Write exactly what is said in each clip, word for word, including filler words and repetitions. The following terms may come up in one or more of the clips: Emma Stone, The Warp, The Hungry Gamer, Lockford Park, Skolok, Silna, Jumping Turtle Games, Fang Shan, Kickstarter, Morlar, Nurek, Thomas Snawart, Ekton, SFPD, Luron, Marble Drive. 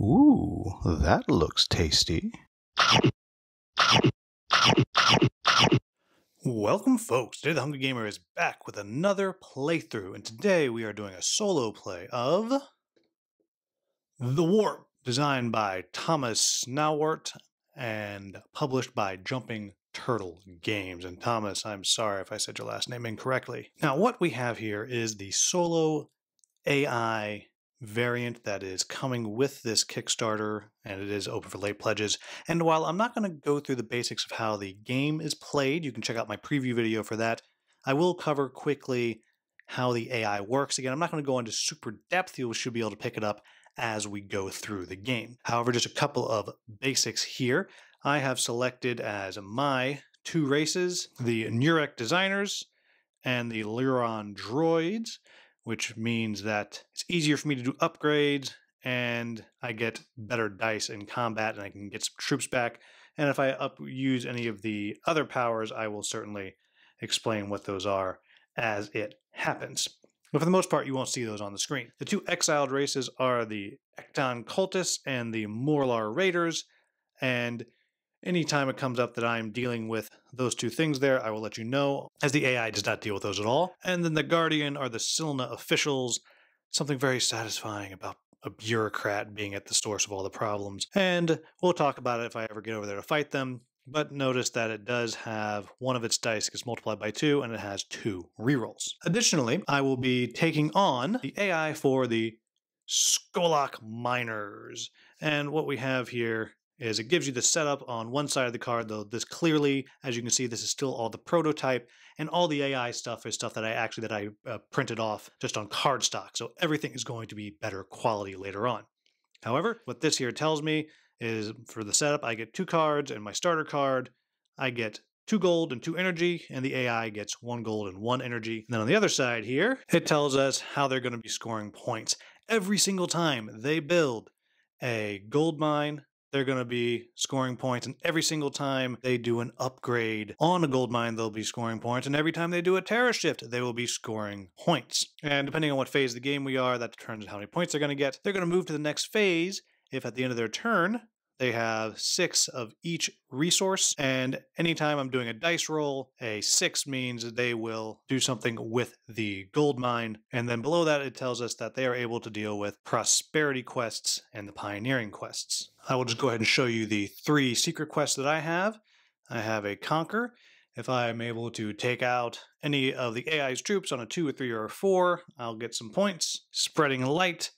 Ooh, that looks tasty. Welcome folks, today the Hungry Gamer is back with another playthrough, and today we are doing a solo play of The Warp, designed by Thomas Snawart and published by Jumping Turtle Games. And Thomas, I'm sorry if I said your last name incorrectly. Now what we have here is the solo A I variant that is coming with this Kickstarter, and it is open for late pledges. And while I'm not going to go through the basics of how the game is played, you can check out my preview video for that. I will cover quickly how the A I works. Again, I'm not going to go into super depth. You should be able to pick it up as we go through the game. However, just a couple of basics here. I have selected as my two races the Nurek designers and the Luron droids, which means that it's easier for me to do upgrades and I get better dice in combat and I can get some troops back. And if I up use any of the other powers, I will certainly explain what those are as it happens. But for the most part, you won't see those on the screen. The two exiled races are the Ekton cultists and the Morlar raiders. And anytime it comes up that I'm dealing with those two things there, I will let you know, as the A I does not deal with those at all. And then the Guardian are the Silna officials, something very satisfying about a bureaucrat being at the source of all the problems. And we'll talk about it if I ever get over there to fight them. But notice that it does have one of its dice gets multiplied by two, and it has two rerolls. Additionally, I will be taking on the A I for the Skolok miners. And what we have here is it gives you the setup on one side of the card, though this clearly, as you can see, this is still all the prototype, and all the A I stuff is stuff that I actually, that I uh, printed off just on cardstock. So everything is going to be better quality later on. However, what this here tells me is for the setup, I get two cards, and my starter card, I get two gold and two energy, and the A I gets one gold and one energy. And then on the other side here, it tells us how they're going to be scoring points. Every single time they build a gold mine, they're going to be scoring points, and every single time they do an upgrade on a gold mine, they'll be scoring points, and every time they do a terra shift, they will be scoring points. And depending on what phase of the game we are, that determines how many points they're going to get. They're going to move to the next phase if at the end of their turn, they have six of each resource, and anytime I'm doing a dice roll, a six means they will do something with the gold mine, and then below that it tells us that they are able to deal with prosperity quests and the pioneering quests. I will just go ahead and show you the three secret quests that I have. I have a conquer. If I'm able to take out any of the A I's troops on a two or three or a four, I'll get some points. Spreading light.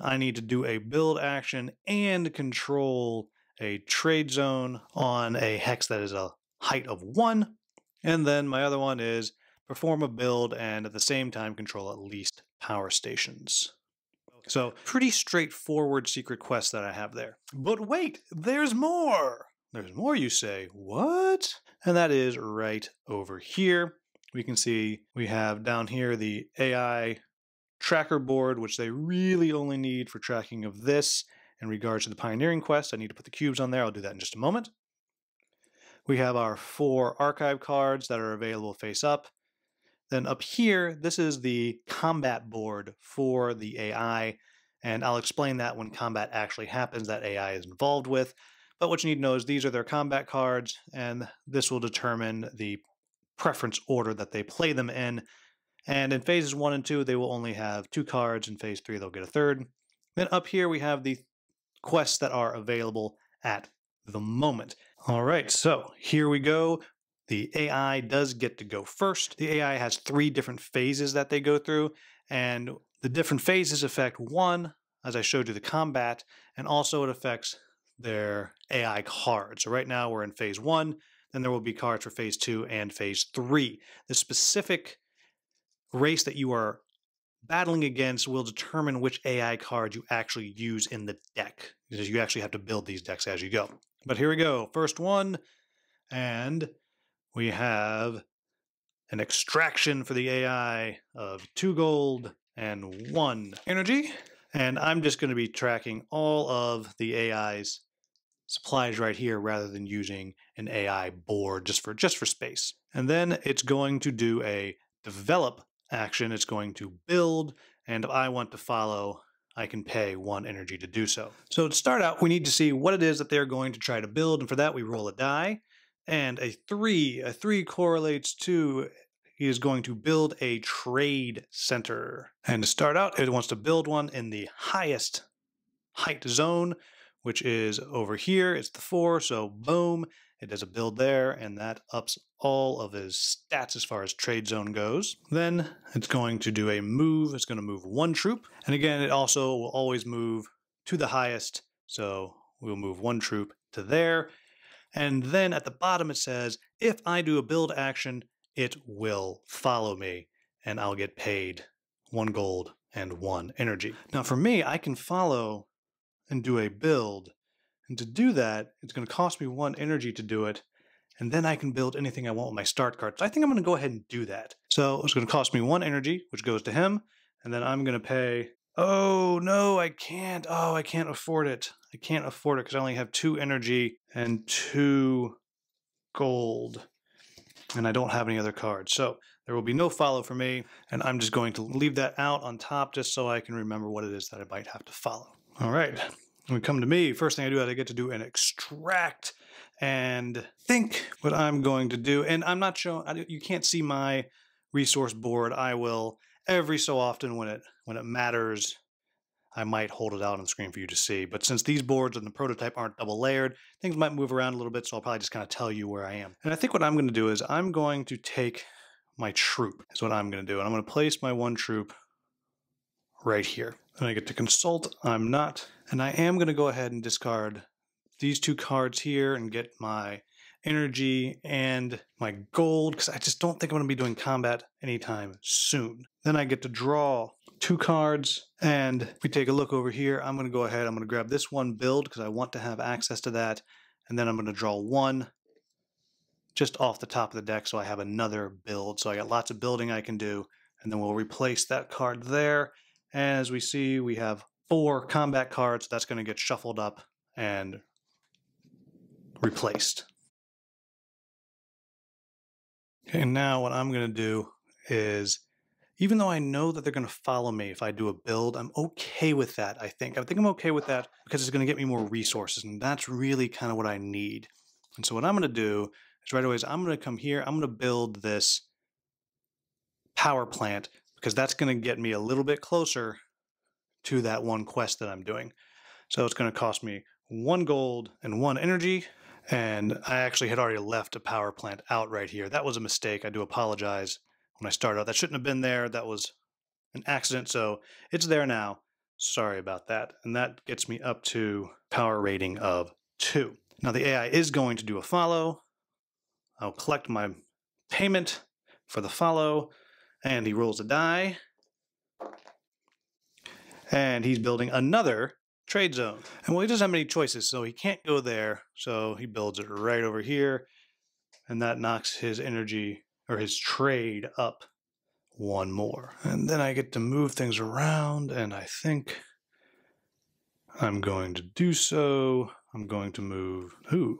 I need to do a build action and control a trade zone on a hex that is a height of one. And then my other one is perform a build and at the same time control at least power stations. So pretty straightforward secret quest that I have there. But wait, there's more. There's more, you say. What? And that is right over here. We can see we have down here the A I tracker board, which they really only need for tracking of this. In regards to the pioneering quest, I need to put the cubes on there. I'll do that in just a moment. We have our four archive cards that are available face up. Then up here, this is the combat board for the A I, and I'll explain that when combat actually happens that A I is involved with. But what you need to know is these are their combat cards, and this will determine the preference order that they play them in. And in phases one and two, they will only have two cards. In phase three, they'll get a third. Then up here, we have the quests that are available at the moment. All right, so here we go. The A I does get to go first. The A I has three different phases that they go through, and the different phases affect one, as I showed you, the combat, and also it affects their A I cards. So right now we're in phase one, then there will be cards for phase two and phase three. The specific race that you are battling against will determine which A I card you actually use in the deck, because you actually have to build these decks as you go. But here we go, first one, and we have an extraction for the A I of two gold and one energy. And I'm just going to be tracking all of the A I's supplies right here rather than using an A I board just for, just for space. And then it's going to do a develop action. It's going to build, and I want to follow I can pay one energy to do so. So to start out, we need to see what it is that they're going to try to build, and for that we roll a die, and a three. A three correlates to he is going to build a trade center. And to start out, it wants to build one in the highest height zone, which is over here. It's the four, so boom, it does a build there, and that ups all of his stats as far as trade zone goes. Then it's going to do a move. It's going to move one troop, and again, it also will always move to the highest, so we'll move one troop to there. And then at the bottom it says, if I do a build action, it will follow me, and I'll get paid one gold and one energy. Now for me, I can follow and do a build, and to do that, it's going to cost me one energy to do it, and then I can build anything I want with my start card. So I think I'm going to go ahead and do that. So it's going to cost me one energy, which goes to him, and then I'm going to pay... Oh, no, I can't. Oh, I can't afford it. I can't afford it because I only have two energy and two gold, and I don't have any other cards. So there will be no follow for me, and I'm just going to leave that out on top just so I can remember what it is that I might have to follow. All right, when it comes to me, first thing I do is I get to do an extract, and think what I'm going to do. And I'm not showing, you can't see my resource board. I will, every so often when it, when it matters, I might hold it out on the screen for you to see. But since these boards and the prototype aren't double layered, things might move around a little bit, so I'll probably just kind of tell you where I am. And I think what I'm going to do is I'm going to take my troop, is what I'm going to do. And I'm going to place my one troop right here. And I get to consult. I'm not. And I am going to go ahead and discard these two cards here and get my energy and my gold, because I just don't think I'm going to be doing combat anytime soon. Then I get to draw two cards, and if we take a look over here, I'm going to go ahead, I'm going to grab this one build, because I want to have access to that, and then I'm going to draw one just off the top of the deck, so I have another build. So I got lots of building I can do, and then we'll replace that card there. As we see, we have four combat cards. That's going to get shuffled up and replaced. Okay, and now what I'm going to do is, even though I know that they're going to follow me if I do a build, I'm okay with that, I think. I think I'm okay with that because it's going to get me more resources, and that's really kind of what I need. And so what I'm going to do is right away is I'm going to come here. I'm going to build this power plant, because that's going to get me a little bit closer to that one quest that I'm doing. So it's going to cost me one gold and one energy, and I actually had already left a power plant out right here. That was a mistake. I do apologize when I started out. That shouldn't have been there. That was an accident, so it's there now. Sorry about that. And that gets me up to power rating of two. Now the A I is going to do a follow. I'll collect my payment for the follow, and he rolls a die, and he's building another trade zone. And well, he doesn't have many choices, so he can't go there, so he builds it right over here, and that knocks his energy, or his trade, up one more. And then I get to move things around, and I think I'm going to do so. I'm going to move, ooh,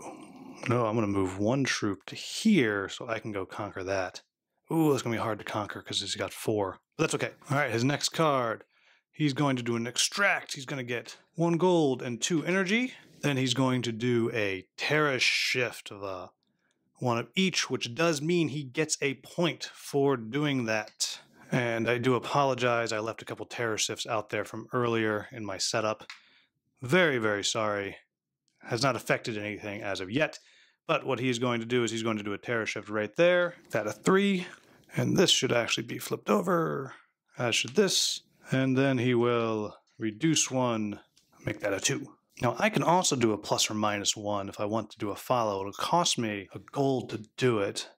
no, I'm going to move one troop to here, so I can go conquer that. Ooh, it's going to be hard to conquer, because he's got four, but that's okay. All right, his next card. He's going to do an extract. He's going to get one gold and two energy. Then he's going to do a Terra shift of uh, one of each, which does mean he gets a point for doing that. And I do apologize. I left a couple Terra shifts out there from earlier in my setup. Very, very sorry. Has not affected anything as of yet. But what he's going to do is he's going to do a Terra shift right there. That a three. And this should actually be flipped over. As should this. And then he will reduce one, make that a two. Now I can also do a plus or minus one if I want to do a follow. It'll cost me a gold to do it,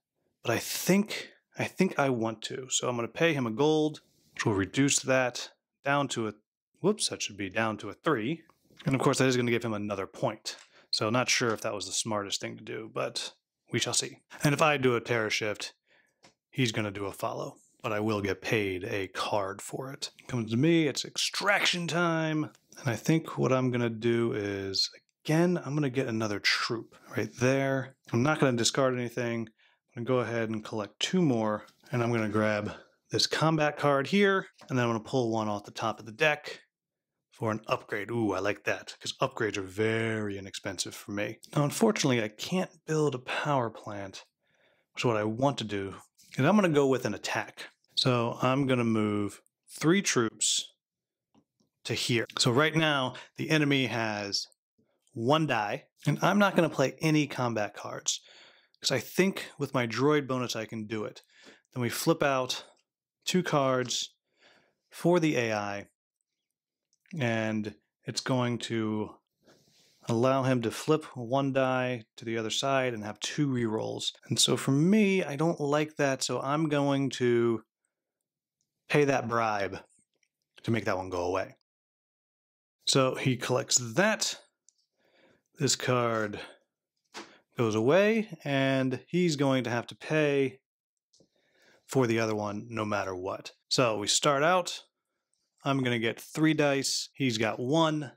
but I think I think I want to. So I'm going to pay him a gold, which will reduce that down to a, whoops, that should be down to a three. And of course that is going to give him another point. So not sure if that was the smartest thing to do, but we shall see. And if I do a Terra shift, he's going to do a follow, but I will get paid a card for it. Comes to me, it's extraction time. And I think what I'm gonna do is, again, I'm gonna get another troop right there. I'm not gonna discard anything. I'm gonna go ahead and collect two more, and I'm gonna grab this combat card here, and then I'm gonna pull one off the top of the deck for an upgrade. Ooh, I like that, because upgrades are very inexpensive for me. Now, unfortunately, I can't build a power plant, which is what I want to do, because I'm going to go with an attack. So I'm going to move three troops to here. So right now, the enemy has one die, and I'm not going to play any combat cards, because I think with my droid bonus, I can do it. Then we flip out two cards for the A I, and it's going to allow him to flip one die to the other side and have two rerolls. And so for me, I don't like that, so I'm going to pay that bribe to make that one go away. So he collects that. This card goes away, and he's going to have to pay for the other one no matter what. So we start out. I'm going to get three dice. He's got one.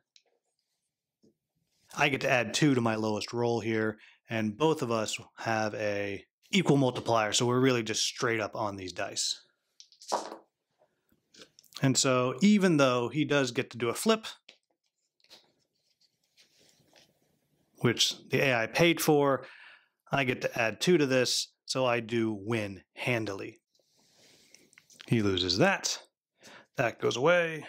I get to add two to my lowest roll here, and both of us have a equal multiplier, so we're really just straight up on these dice. And so even though he does get to do a flip, which the A I paid for, I get to add two to this, so I do win handily. He loses that. That goes away.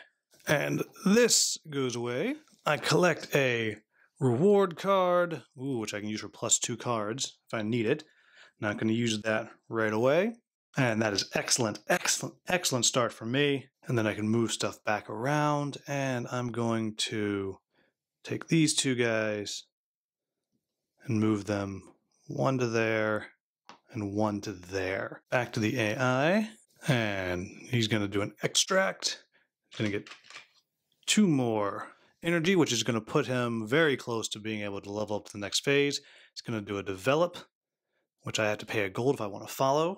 And this goes away. I collect a reward card, ooh, which I can use for plus two cards if I need it. Not going to use that right away. And that is excellent, excellent, excellent start for me. And then I can move stuff back around, and I'm going to take these two guys and move them one to there and one to there. Back to the A I, and he's going to do an extract. He's going to get two more energy, which is going to put him very close to being able to level up to the next phase. He's going to do a develop, which I have to pay a gold if I want to follow.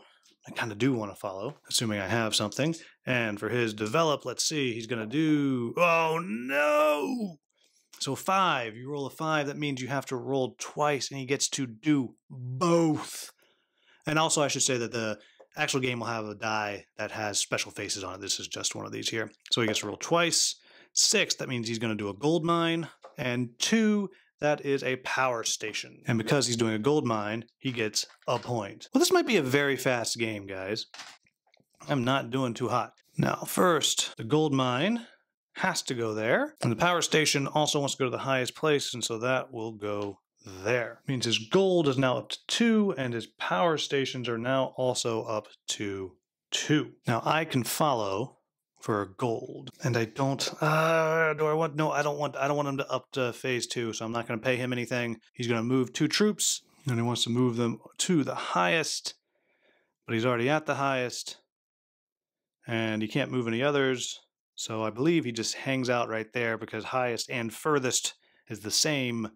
I kind of do want to follow, assuming I have something. And for his develop, let's see, he's going to do... Oh, no! So five, you roll a five, that means you have to roll twice, and he gets to do both. And also I should say that the actual game will have a die that has special faces on it. This is just one of these here. So he gets to roll twice. Six, that means he's going to do a gold mine. And two, that is a power station. And because he's doing a gold mine, he gets a point. Well, this might be a very fast game, guys. I'm not doing too hot. Now, first, the gold mine has to go there. And the power station also wants to go to the highest place, and so that will go there. Means his gold is now up to two, and his power stations are now also up to two. Now, I can follow for gold, and I don't, uh, do I want, no, I don't want, I don't want him to up to phase two, so I'm not going to pay him anything. He's going to move two troops, and he wants to move them to the highest, but he's already at the highest, and he can't move any others, so I believe he just hangs out right there, because highest and furthest is the same,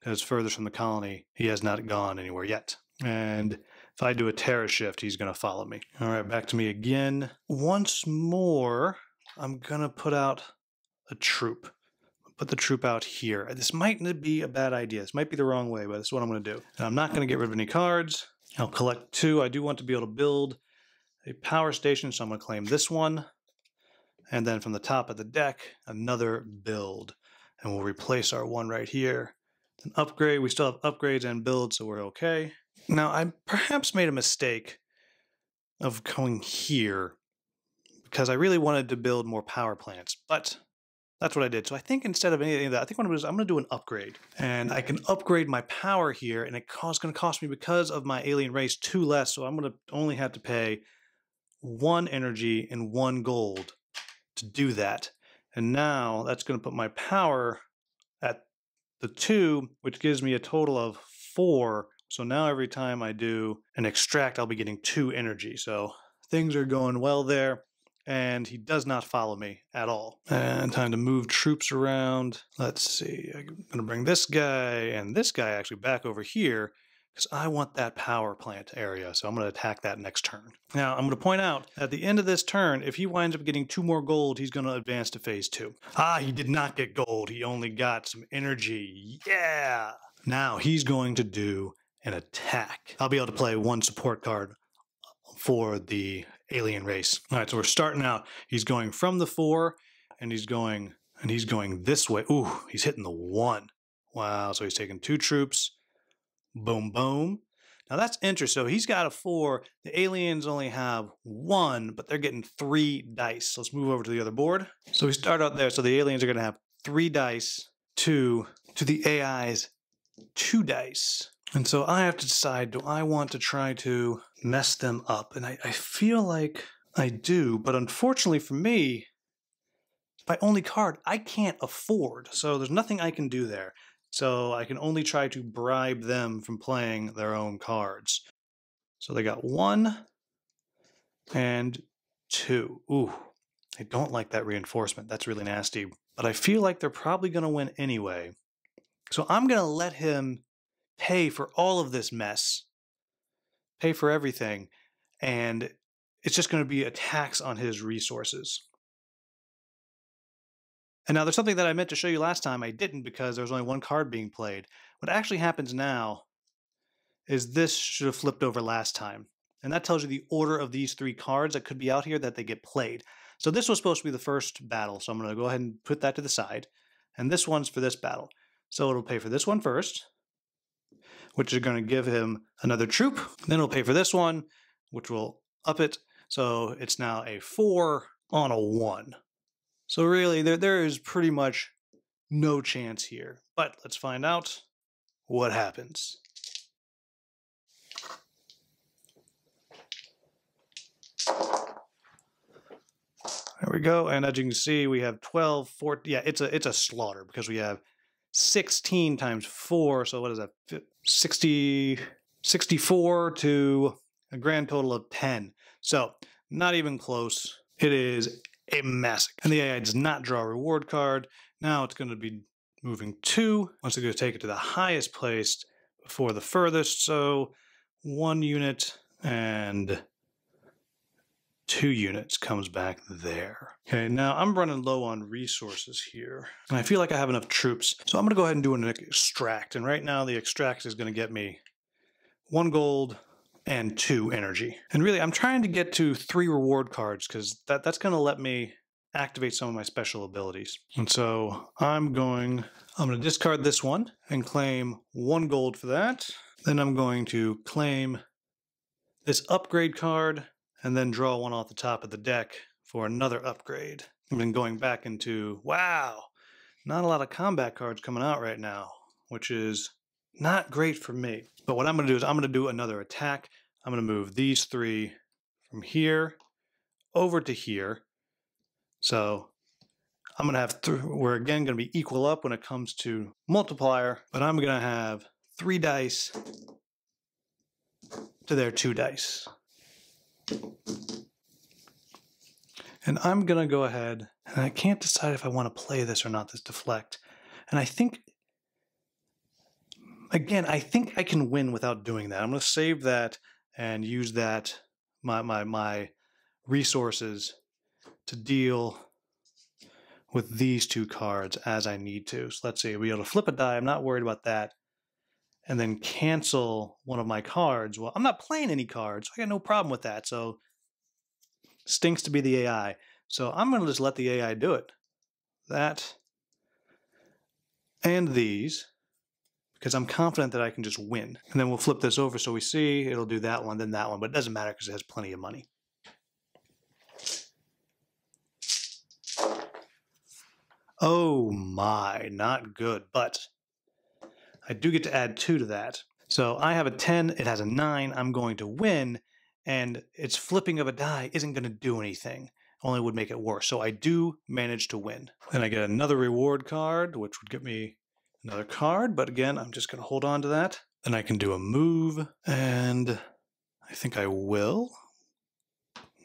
because furthest from the colony, he has not gone anywhere yet, and if I do a Terra shift, he's going to follow me. All right, back to me again. Once more, I'm going to put out a troop. Put the troop out here. This might be a bad idea. This might be the wrong way, but this is what I'm going to do. And I'm not going to get rid of any cards. I'll collect two. I do want to be able to build a power station, so I'm going to claim this one. And then from the top of the deck, another build. And we'll replace our one right here. An upgrade. We still have upgrades and builds, so we're okay. Now, I perhaps made a mistake of going here because I really wanted to build more power plants, but that's what I did. So I think instead of anything of that, I think what I'm going to do is I'm going to do an upgrade. And I can upgrade my power here, and it's going to cost me, because of my alien race, two less, so I'm going to only have to pay one energy and one gold to do that. And now that's going to put my power at the two, which gives me a total of four. So now every time I do an extract, I'll be getting two energy. So things are going well there, and he does not follow me at all. And time to move troops around. Let's see, I'm going to bring this guy and this guy actually back over here because I want that power plant area. So I'm going to attack that next turn. Now, I'm going to point out at the end of this turn, if he winds up getting two more gold, he's going to advance to phase two. Ah, he did not get gold. He only got some energy. Yeah. Now he's going to do an attack. I'll be able to play one support card for the alien race. All right, so we're starting out. He's going from the four, and he's going And he's going this way. Ooh, he's hitting the one. Wow, so he's taking two troops. Boom, boom. Now that's interesting. So he's got a four. The aliens only have one, but they're getting three dice. Let's move over to the other board. So we start out there. So the aliens are going to have three dice to, to the A I's two dice. And so I have to decide, do I want to try to mess them up? And I, I feel like I do, but unfortunately for me, it's my only card I can't afford. So there's nothing I can do there. So I can only try to bribe them from playing their own cards. So they got one and two. Ooh, I don't like that reinforcement. That's really nasty. But I feel like they're probably going to win anyway. So I'm going to let him pay for all of this mess, pay for everything, and it's just going to be a tax on his resources. And now there's something that I meant to show you last time. I didn't because there was only one card being played. What actually happens now is this should have flipped over last time. And that tells you the order of these three cards that could be out here that they get played. So this was supposed to be the first battle. So I'm going to go ahead and put that to the side. And this one's for this battle. So it'll pay for this one first, which is going to give him another troop. Then it'll pay for this one, which will up it. So it's now a four on a one. So really, there there is pretty much no chance here. But let's find out what happens. There we go. And as you can see, we have twelve, fourteen. Yeah, it's a it's a slaughter because we have sixteen times four. So what is that? sixty, sixty-four to a grand total of ten. So not even close. It is a massacre. And the A I does not draw a reward card. Now it's going to be moving two. Once it's going to take it to the highest place before the furthest. So one unit and two units comes back there. Okay, now I'm running low on resources here. And I feel like I have enough troops. So I'm going to go ahead and do an extract. And right now the extract is going to get me one gold and two energy. And really, I'm trying to get to three reward cards because that, that's going to let me activate some of my special abilities. And so I'm going, I'm going to discard this one and claim one gold for that. Then I'm going to claim this upgrade card and then draw one off the top of the deck for another upgrade. I've been going back into, wow, not a lot of combat cards coming out right now, which is not great for me. But what I'm going to do is I'm going to do another attack. I'm going to move these three from here over to here. So I'm going to have, th we're again going to be equal up when it comes to multiplier, but I'm going to have three dice to their two dice. And I'm going to go ahead, and I can't decide if I want to play this or not, this deflect. And I think Again, I think I can win without doing that. I'm going to save that and use that, my, my, my resources to deal with these two cards as I need to. So let's see, I'll be able to flip a die. I'm not worried about that. And then cancel one of my cards. Well, I'm not playing any cards. So I got no problem with that. So stinks to be the A I. So I'm going to just let the A I do it. That and these, because I'm confident that I can just win. And then we'll flip this over so we see it'll do that one, then that one, but it doesn't matter because it has plenty of money. Oh my, not good, but I do get to add two to that. So I have a ten, it has a nine, I'm going to win, and its flipping of a die isn't going to do anything. Only would make it worse. So I do manage to win. Then I get another reward card, which would get me another card, but again, I'm just going to hold on to that. Then I can do a move, and I think I will.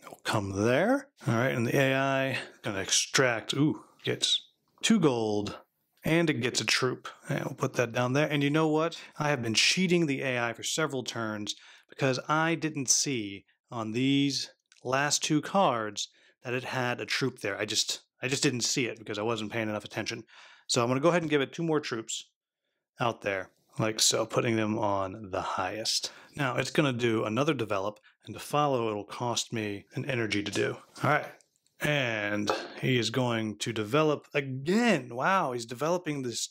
It'll come there. All right, and the A I going to extract. Ooh, gets two gold, and it gets a troop. And we'll put that down there. And you know what? I have been cheating the A I for several turns because I didn't see on these last two cards that it had a troop there. I just, I just didn't see it because I wasn't paying enough attention. So I'm going to go ahead and give it two more troops out there, like so, putting them on the highest. Now it's going to do another develop, and to follow it'll cost me an energy to do. All right, And he is going to develop again. Wow, he's developing this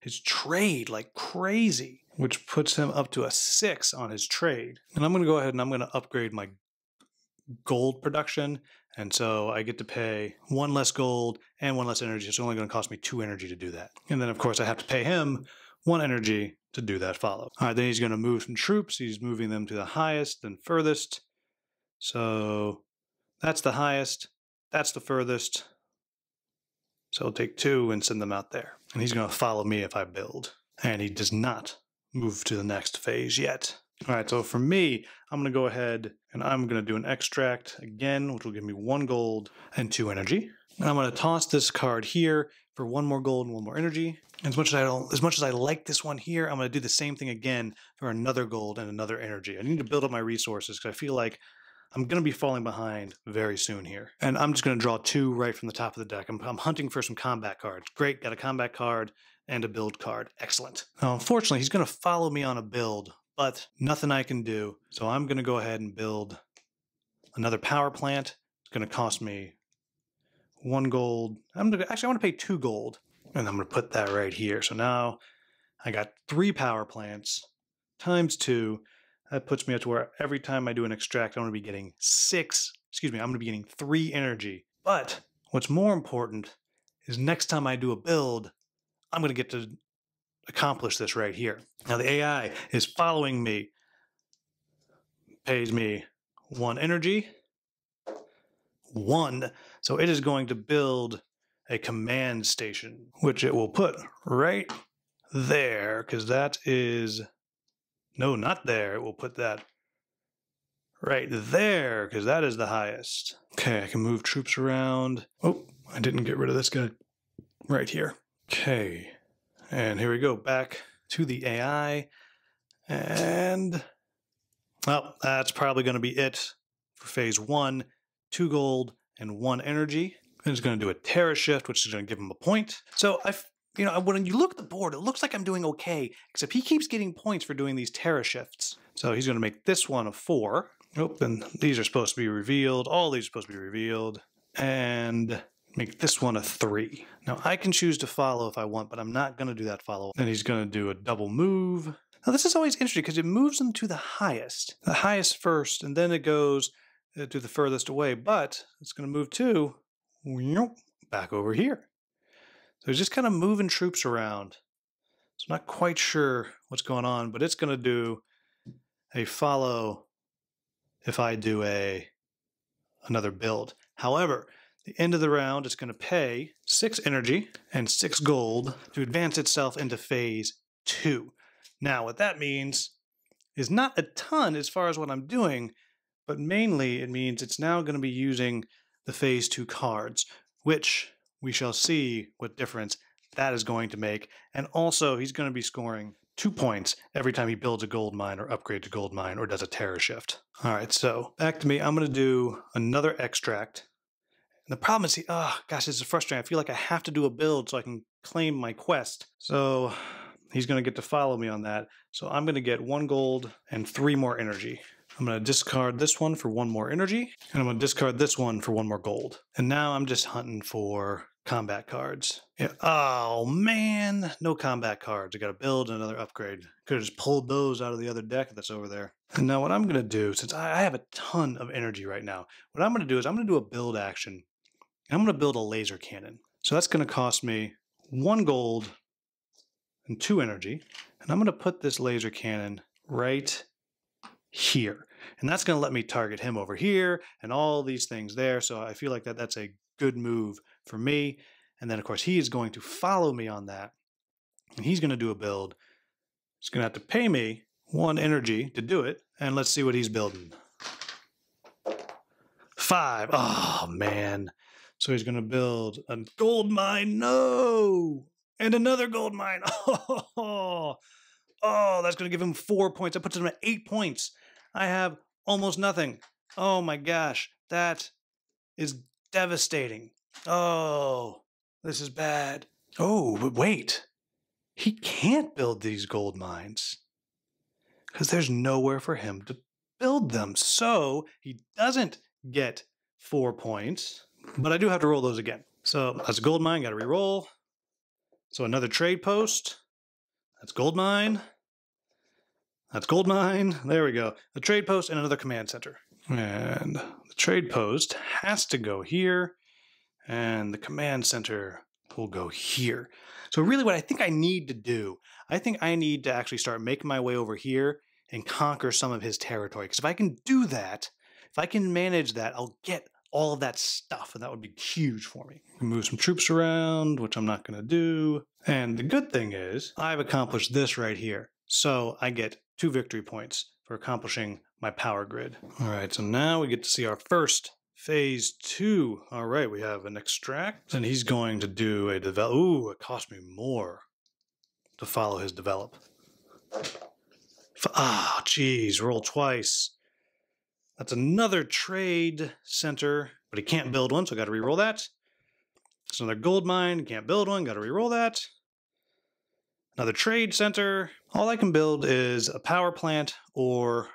his trade like crazy, which puts him up to a six on his trade. And I'm going to go ahead and I'm going to upgrade my gold production. And so I get to pay one less gold and one less energy. It's only going to cost me two energy to do that. And then, of course, I have to pay him one energy to do that follow. All right, then he's going to move some troops. He's moving them to the highest and furthest. So that's the highest. That's the furthest. So he'll take two and send them out there. And he's going to follow me if I build. And he does not move to the next phase yet. All right, so for me, I'm going to go ahead and I'm going to do an extract again, which will give me one gold and two energy. And I'm going to toss this card here for one more gold and one more energy. And as much as I don't, as much as I like this one here, I'm going to do the same thing again for another gold and another energy. I need to build up my resources because I feel like I'm going to be falling behind very soon here. And I'm just going to draw two right from the top of the deck. I'm, I'm hunting for some combat cards. Great, got a combat card and a build card. Excellent. Now, unfortunately, he's going to follow me on a build, but nothing I can do. So I'm going to go ahead and build another power plant. It's going to cost me one gold. I'm gonna, actually, I want to pay two gold. And I'm going to put that right here. So now I got three power plants times two. That puts me up to where every time I do an extract, I'm going to be getting six, excuse me, I'm going to be getting three energy. But what's more important is next time I do a build, I'm going to get to accomplish this right here. Now the A I is following me, pays me one energy, one. So it is going to build a command station, which it will put right there because that is... No, not there. It will put that right there because that is the highest. Okay, I can move troops around. Oh, I didn't get rid of this guy right here. Okay, and here we go. Back to the A I. And, well, that's probably going to be it for phase one. Two gold and one energy. And it's going to do a Terra shift, which is going to give him a point. So I... You know, when you look at the board, it looks like I'm doing okay, except he keeps getting points for doing these Terra shifts. So he's going to make this one a four. Oh, and these are supposed to be revealed. All these are supposed to be revealed. And make this one a three. Now, I can choose to follow if I want, but I'm not going to do that follow. Then he's going to do a double move. Now, this is always interesting because it moves them to the highest. The highest first, and then it goes to the furthest away. But it's going to move to back over here. So it's just kind of moving troops around. So I'm not quite sure what's going on, but it's going to do a follow if I do a another build. However, the end of the round, it's going to pay six energy and six gold to advance itself into phase two. Now, what that means is not a ton as far as what I'm doing, but mainly it means it's now going to be using the phase two cards, which... we shall see what difference that is going to make. And also, he's going to be scoring two points every time he builds a gold mine or upgrades a gold mine or does a Terra shift. All right, so back to me. I'm going to do another extract. And the problem is, oh, gosh, this is frustrating. I feel like I have to do a build so I can claim my quest. So he's going to get to follow me on that. So I'm going to get one gold and three more energy. I'm going to discard this one for one more energy, and I'm going to discard this one for one more gold. And now I'm just hunting for combat cards. Yeah. Oh, man, no combat cards. I got to build another upgrade. Could have just pulled those out of the other deck that's over there. And now what I'm going to do, since I have a ton of energy right now, what I'm going to do is I'm going to do a build action. I'm going to build a laser cannon. So that's going to cost me one gold and two energy. And I'm going to put this laser cannon right here. And that's going to let me target him over here and all these things there. So I feel like that that's a good move for me. And then, of course, he is going to follow me on that. And he's going to do a build. He's going to have to pay me one energy to do it. And let's see what he's building. Five. Oh, man. So he's going to build a gold mine. No! And another gold mine. Oh, oh, that's going to give him four points. That puts him at eight points. I have almost nothing. Oh my gosh, that is devastating. Oh, this is bad. Oh, but wait. He can't build these gold mines because there's nowhere for him to build them. So he doesn't get four points, But I do have to roll those again. So that's a gold mine, got to re-roll. So another trade post. That's gold mine. That's gold mine. There we go. A trade post and another command center. And the trade post has to go here. And the command center will go here. So really what I think I need to do, I think I need to actually start making my way over here and conquer some of his territory. Because if I can do that, if I can manage that, I'll get all of that stuff, and that would be huge for me. Move some troops around, which I'm not going to do. And the good thing is, I've accomplished this right here. So I get two victory points for accomplishing my power grid. All right, so now we get to see our first phase two. All right, we have an extract, and he's going to do a develop. Ooh, it cost me more to follow his develop. Ah, geez, roll twice. That's another trade center, but he can't build one, so I got to re-roll that. It's another gold mine, can't build one, got to re-roll that. Another trade center. All I can build is a power plant or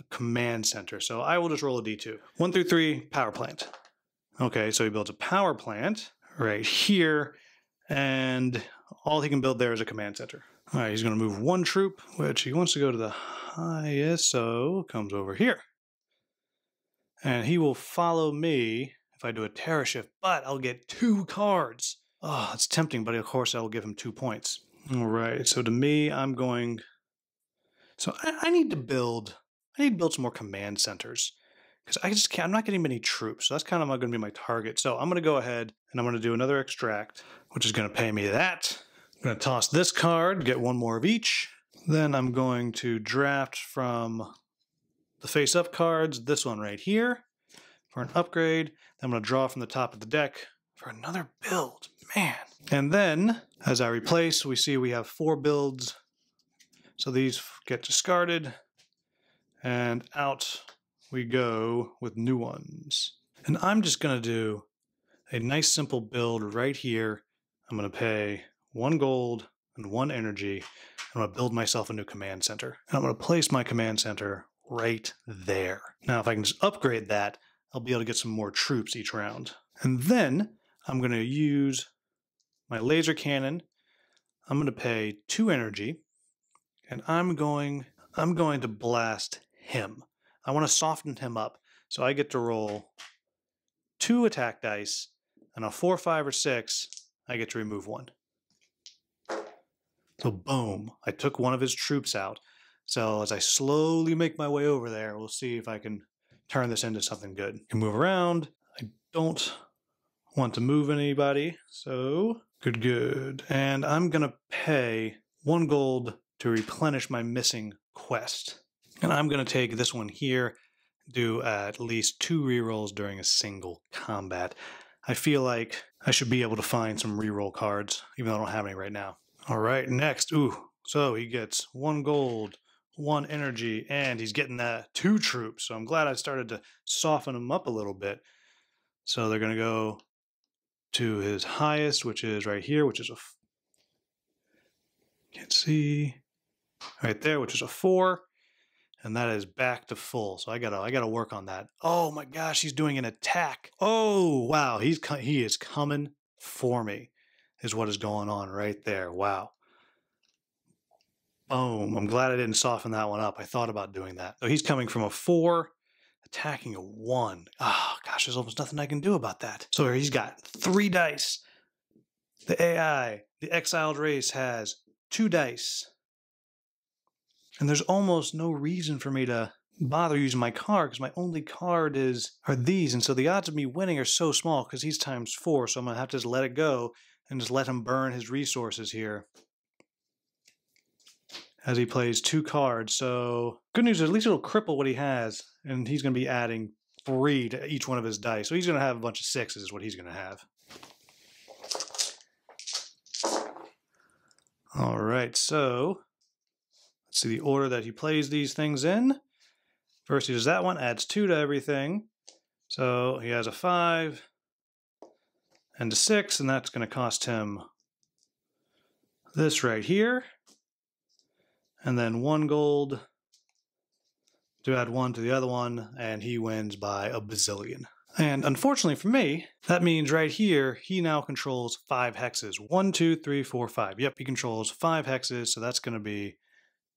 a command center, so I will just roll a d two. One through three, power plant. Okay, so he builds a power plant right here, and all he can build there is a command center. All right, he's going to move one troop, which he wants to go to the highest, so comes over here. And he will follow me if I do a Terra shift, but I'll get two cards. Oh, it's tempting, but of course I will give him two points. All right, so to me, I'm going... So I, I need to build... I need to build some more command centers. Because I just can't... I'm not getting many troops, so that's kind of going to be my target. So I'm going to go ahead, and I'm going to do another extract, which is going to pay me that. I'm going to toss this card, get one more of each. Then I'm going to draft from... the face-up cards, this one right here, for an upgrade. I'm going to draw from the top of the deck for another build. Man. And then, as I replace, we see we have four builds. So these get discarded. And out we go with new ones. And I'm just going to do a nice simple build right here. I'm going to pay one gold and one energy. I'm going to build myself a new command center. And I'm going to place my command center right there. Now, if I can just upgrade that, I'll be able to get some more troops each round. And then I'm going to use my laser cannon. I'm going to pay two energy, and I'm going, I'm going to blast him. I want to soften him up, so I get to roll two attack dice, and on four, five, or six, I get to remove one. So boom, I took one of his troops out. So as I slowly make my way over there, we'll see if I can turn this into something good. I can move around. I don't want to move anybody, so good, good. And I'm going to pay one gold to replenish my missing quest. And I'm going to take this one here, do at least two rerolls during a single combat. I feel like I should be able to find some reroll cards, even though I don't have any right now. All right, next. Ooh, so he gets one gold, one energy, and he's getting uh, two troops. So I'm glad I started to soften him up a little bit. So they're going to go to his highest, which is right here, which is a... F can't see. Right there, which is a four. And that is back to full. So I got to I gotta work on that. Oh my gosh, he's doing an attack. Oh, wow. He's he is coming for me is what is going on right there. Wow. Boom. I'm glad I didn't soften that one up. I thought about doing that. So he's coming from a four, attacking a one. Oh, gosh, there's almost nothing I can do about that. So he's got three dice. The A I, the exiled race, has two dice. And there's almost no reason for me to bother using my card because my only card is are these. And so the odds of me winning are so small because he's times four. So I'm going to have to just let it go and just let him burn his resources here. As he plays two cards. So good news is at least it'll cripple what he has. And he's going to be adding three to each one of his dice. So he's going to have a bunch of sixes is what he's going to have. All right. So let's see the order that he plays these things in. First he does that one. Adds two to everything. So he has a five and a six. And that's going to cost him this right here. And then one gold to add one to the other one, and he wins by a bazillion. And unfortunately for me, that means right here, he now controls five hexes. One, two, three, four, five. Yep, he controls five hexes, so that's going to be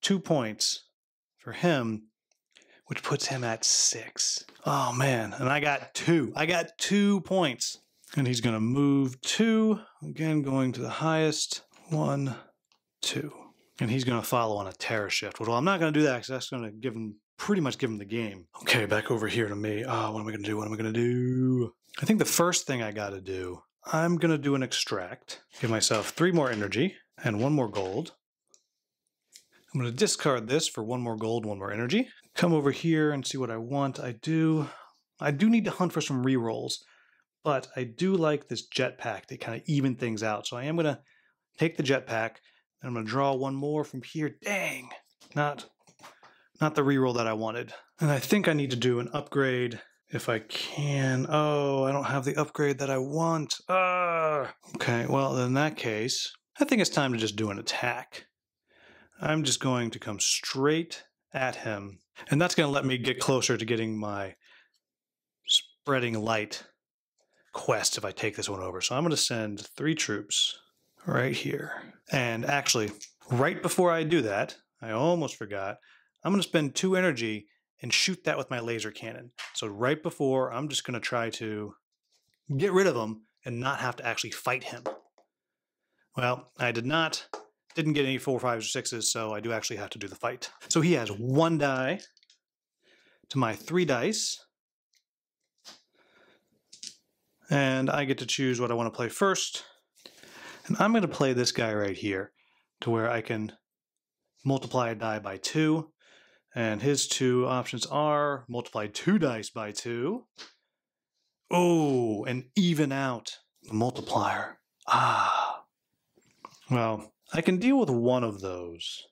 two points for him, which puts him at six. Oh, man. And I got two. I got two points. And he's going to move two. Again, going to the highest. One, two. And he's going to follow on a terror shift. Well, I'm not going to do that because that's going to give him... pretty much give him the game. Okay, back over here to me. Ah, uh, what am I gonna do? What am I gonna do? I think the first thing I gotta do, I'm gonna do an extract. Give myself three more energy and one more gold. I'm gonna discard this for one more gold, one more energy. Come over here and see what I want. I do, I do need to hunt for some rerolls, but I do like this jetpack. They kind of even things out. So I am gonna take the jetpack and I'm gonna draw one more from here. Dang, not. Not the reroll that I wanted. And I think I need to do an upgrade if I can. Oh, I don't have the upgrade that I want. Uh, okay, well, in that case, I think it's time to just do an attack. I'm just going to come straight at him. And that's going to let me get closer to getting my Spreading Light quest if I take this one over. So I'm going to send three troops right here. And actually, right before I do that, I almost forgot, I'm going to spend two energy and shoot that with my laser cannon. So right before, I'm just going to try to get rid of him and not have to actually fight him. Well, I did not. Didn't get any four, fives, or sixes, so I do actually have to do the fight. So he has one die to my three dice. And I get to choose what I want to play first. And I'm going to play this guy right here to where I can multiply a die by two. And his two options are multiply two dice by two. Oh, and even out the multiplier. Ah. Well, I can deal with one of those.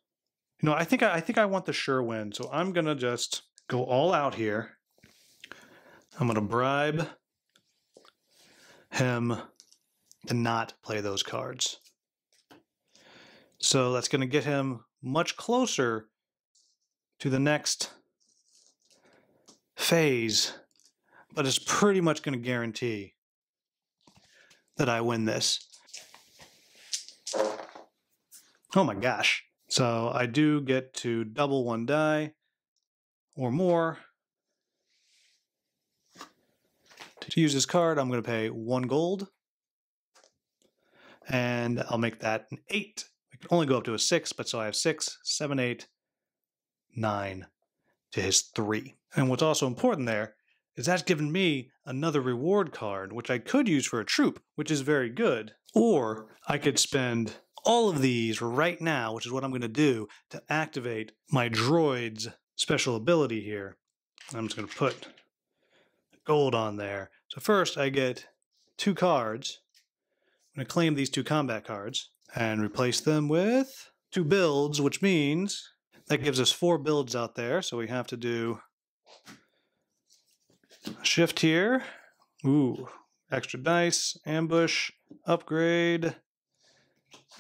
You know, I think I, I think I want the sure win, so I'm gonna just go all out here. I'm gonna bribe him to not play those cards. So that's gonna get him much closer to the next phase, but it's pretty much going to guarantee that I win this. Oh my gosh. So I do get to double one die or more. To use this card, I'm going to pay one gold, and I'll make that an eight. I can only go up to a six, but so I have six, seven, eight, nine to his three. And what's also important there is that's given me another reward card, which I could use for a troop, which is very good. Or I could spend all of these right now, which is what I'm going to do to activate my droid's special ability here. I'm just going to put gold on there. So first I get two cards. I'm going to claim these two combat cards and replace them with two builds, which means that gives us four builds out there, so we have to do a shift here. Ooh, extra dice, ambush, upgrade,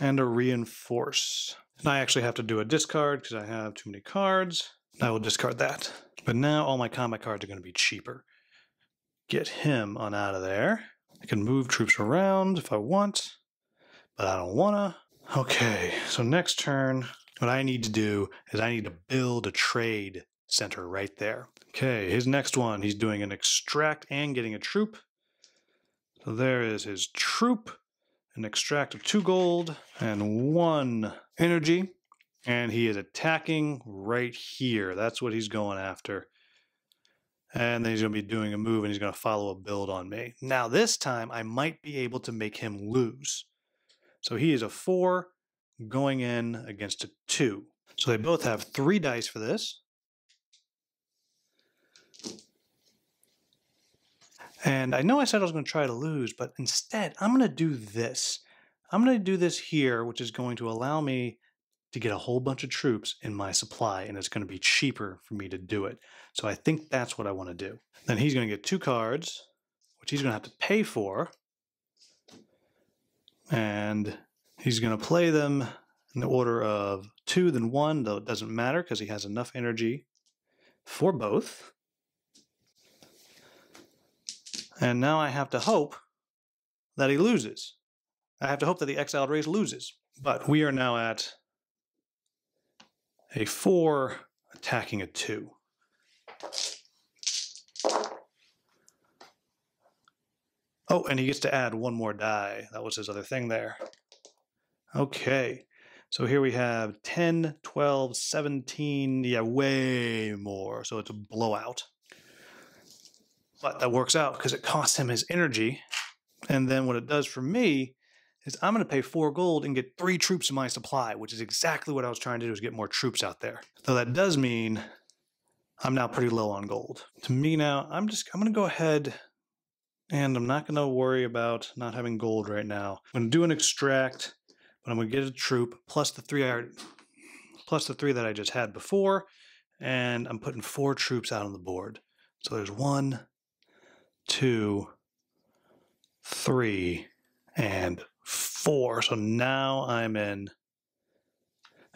and a reinforce. And I actually have to do a discard because I have too many cards. I will discard that. But now all my combat cards are going to be cheaper. Get him on out of there. I can move troops around if I want, but I don't want to. Okay, so next turn, what I need to do is I need to build a trade center right there. Okay, his next one, he's doing an extract and getting a troop. So there is his troop, an extract of two gold and one energy. And he is attacking right here. That's what he's going after. And then he's going to be doing a move and he's going to follow a build on me. Now this time I might be able to make him lose. So he is a four going in against a two. So they both have three dice for this. And I know I said I was going to try to lose, but instead I'm going to do this. I'm going to do this here, which is going to allow me to get a whole bunch of troops in my supply, and it's going to be cheaper for me to do it. So I think that's what I want to do. Then he's going to get two cards, which he's going to have to pay for. And he's going to play them in the order of two, then one, though it doesn't matter because he has enough energy for both. And now I have to hope that he loses. I have to hope that the exiled race loses. But we are now at a four attacking a two. Oh, and he gets to add one more die. That was his other thing there. Okay. So here we have ten, twelve, seventeen, yeah, way more. So it's a blowout. But that works out because it costs him his energy. And then what it does for me is I'm going to pay four gold and get three troops in my supply, which is exactly what I was trying to do, is get more troops out there. Though that does mean I'm now pretty low on gold. To me now, I'm just, I'm going to go ahead and I'm not going to worry about not having gold right now. I'm going to do an extract, but I'm going to get a troop plus the three I already, plus the three that I just had before. And I'm putting four troops out on the board. So there's one, two, three, and four. So now I'm in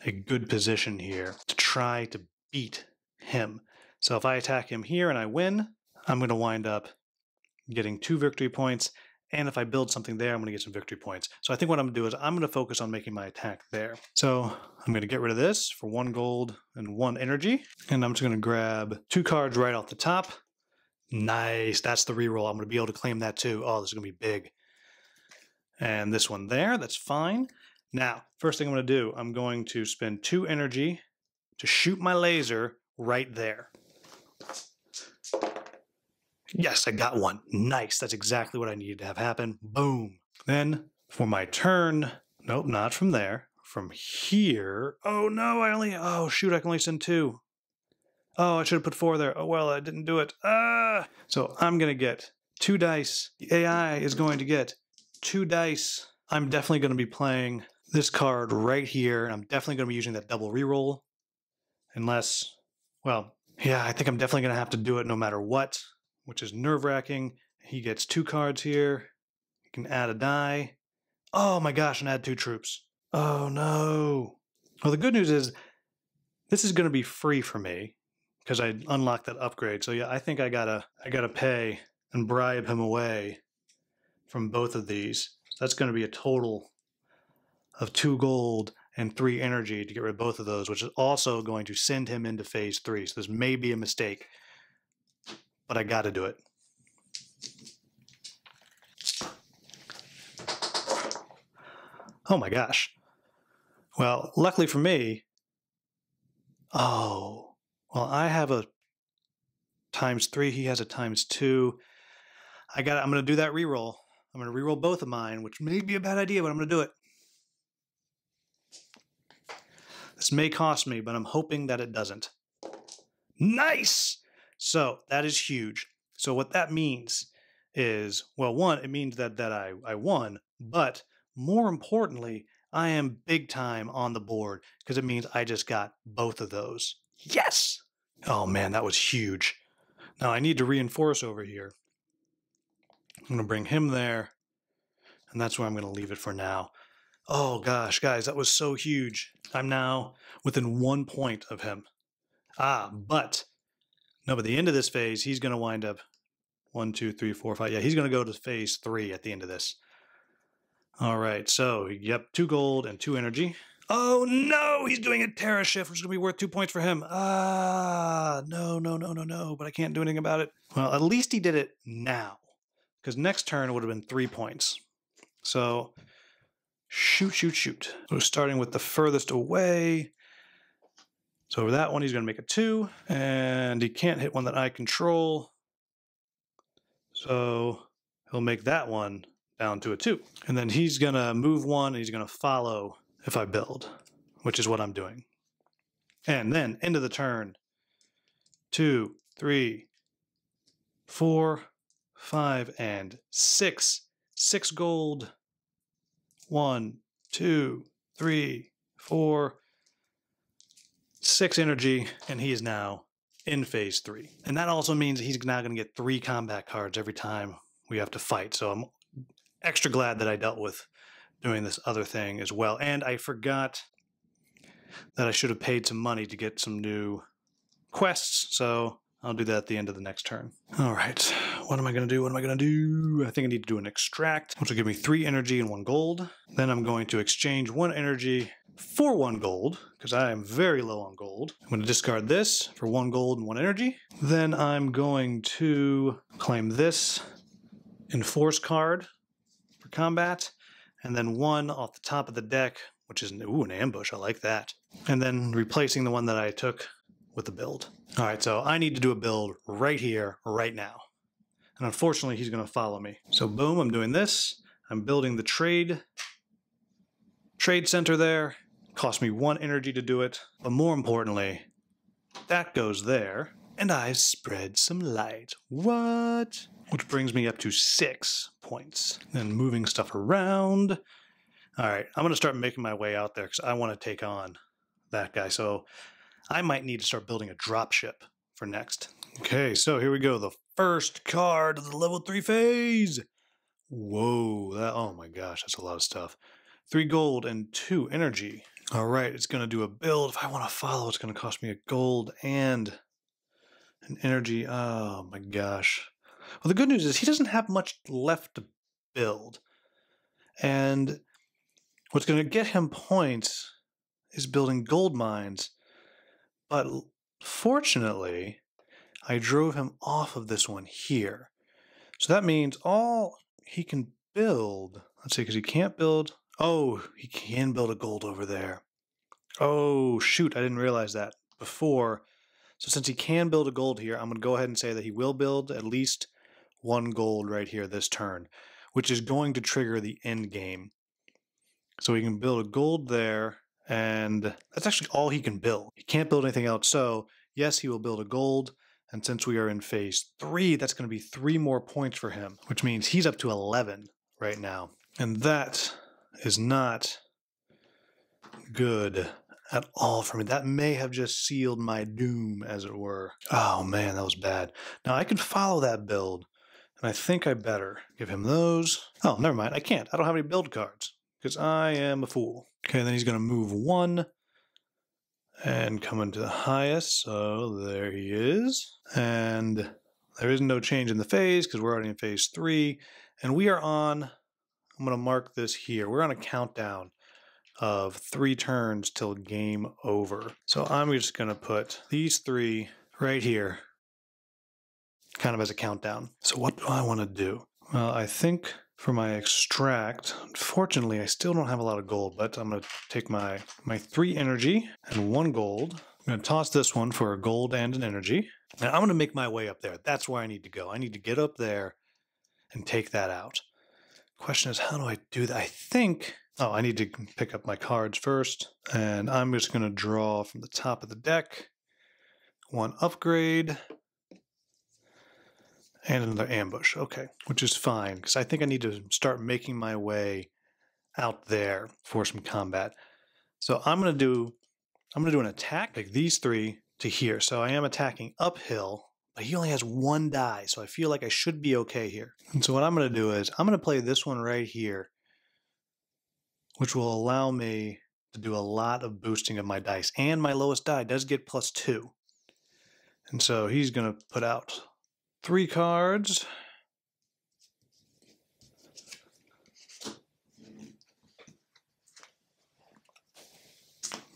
a good position here to try to beat him. So if I attack him here and I win, I'm going to wind up getting two victory points. And if I build something there, I'm going to get some victory points. So I think what I'm going to do is I'm going to focus on making my attack there. So I'm going to get rid of this for one gold and one energy. And I'm just going to grab two cards right off the top. Nice. That's the reroll. I'm going to be able to claim that too. Oh, this is going to be big. And this one there, that's fine. Now, first thing I'm going to do, I'm going to spend two energy to shoot my laser right there. Yes, I got one. Nice. That's exactly what I needed to have happen. Boom. Then for my turn, nope, not from there. From here. Oh no, I only, oh shoot, I can only send two. Oh, I should have put four there. Oh well, I didn't do it. Ah! So I'm going to get two dice. The A I is going to get two dice. I'm definitely going to be playing this card right here. And I'm definitely going to be using that double reroll. Unless, well, yeah, I think I'm definitely going to have to do it no matter what, which is nerve-wracking. He gets two cards here. He can add a die. Oh my gosh, and add two troops. Oh no. Well, the good news is this is going to be free for me because I unlocked that upgrade. So yeah, I think I gotta, I gotta pay and bribe him away from both of these. So that's going to be a total of two gold and three energy to get rid of both of those, which is also going to send him into phase three. So this may be a mistake, but I got to do it. Oh my gosh. Well, luckily for me, oh, well, I have a times three. He has a times two. I got, I'm going to do that reroll. I'm going to reroll both of mine, which may be a bad idea, but I'm going to do it. This may cost me, but I'm hoping that it doesn't. Nice. So that is huge. So what that means is, well, one, it means that, that I, I won, but more importantly, I am big time on the board because it means I just got both of those. Yes. Oh man, that was huge. Now I need to reinforce over here. I'm going to bring him there and that's where I'm going to leave it for now. Oh gosh, guys, that was so huge. I'm now within one point of him. Ah, but no, but the end of this phase, he's going to wind up one, two, three, four, five. Yeah, he's going to go to phase three at the end of this. All right. So, yep, two gold and two energy. Oh, no, he's doing a Terra shift, which is going to be worth two points for him. Ah, no, no, no, no, no, but I can't do anything about it. Well, at least he did it now, because next turn would have been three points. So, shoot, shoot, shoot. So, starting with the furthest away. So over that one, he's going to make a two, and he can't hit one that I control. So he'll make that one down to a two. And then he's going to move one, and he's going to follow if I build, which is what I'm doing. And then end of the turn, two, three, four, five, and six. Six gold. One, two, three, four, six energy, and he is now in phase three. And that also means he's now going to get three combat cards every time we have to fight. So I'm extra glad that I dealt with doing this other thing as well. And I forgot that I should have paid some money to get some new quests. So I'll do that at the end of the next turn. All right. What am I going to do? What am I going to do? I think I need to do an extract, which will give me three energy and one gold. Then I'm going to exchange one energy for one gold, because I am very low on gold. I'm going to discard this for one gold and one energy. Then I'm going to claim this Enforce card for combat, and then one off the top of the deck, which is an, ooh, an ambush. I like that. And then replacing the one that I took with a build. All right, so I need to do a build right here, right now. And unfortunately, he's going to follow me. So boom, I'm doing this. I'm building the trade trade center there. Cost me one energy to do it. But more importantly, that goes there. And I spread some light. What? Which brings me up to six points. Then moving stuff around. All right, I'm going to start making my way out there because I want to take on that guy. So I might need to start building a dropship for next. Okay, so here we go. The first card of the level three phase. Whoa, that, oh my gosh, that's a lot of stuff. Three gold and two energy. All right, it's going to do a build. If I want to follow, it's going to cost me a gold and an energy. Oh my gosh. Well, the good news is he doesn't have much left to build. And what's going to get him points is building gold mines. But fortunately, I drove him off of this one here. So that means all he can build, let's see, because he can't build. Oh, he can build a gold over there. Oh, shoot. I didn't realize that before. So since he can build a gold here, I'm going to go ahead and say that he will build at least one gold right here this turn, which is going to trigger the end game. So he can build a gold there, and that's actually all he can build. He can't build anything else. So yes, he will build a gold. And since we are in phase three, that's going to be three more points for him, which means he's up to eleven right now. And that is not good at all for me. That may have just sealed my doom, as it were. Oh man, that was bad. Now I can follow that build, and I think I better give him those. Oh, never mind, I can't. I don't have any build cards, because I am a fool. Okay, then he's gonna move one, and come into the highest, so there he is. And there is no change in the phase, because we're already in phase three, and we are on, I'm gonna mark this here, we're on a countdown of three turns till game over. So I'm just gonna put these three right here, kind of as a countdown. So what do I wanna do? Well, I think for my extract, unfortunately, I still don't have a lot of gold, but I'm gonna take my, my three energy and one gold. I'm gonna toss this one for a gold and an energy. Now I'm gonna make my way up there. That's where I need to go. I need to get up there and take that out. Question is, how do I do that? I think, oh, I need to pick up my cards first, and I'm just going to draw from the top of the deck, one upgrade, and another ambush. Okay, which is fine, because I think I need to start making my way out there for some combat. So I'm going to do, I'm going to do an attack, like these three to here. So I am attacking uphill. But he only has one die, so I feel like I should be okay here. And so what I'm going to do is, I'm going to play this one right here, which will allow me to do a lot of boosting of my dice. And my lowest die does get plus two. And so he's going to put out three cards.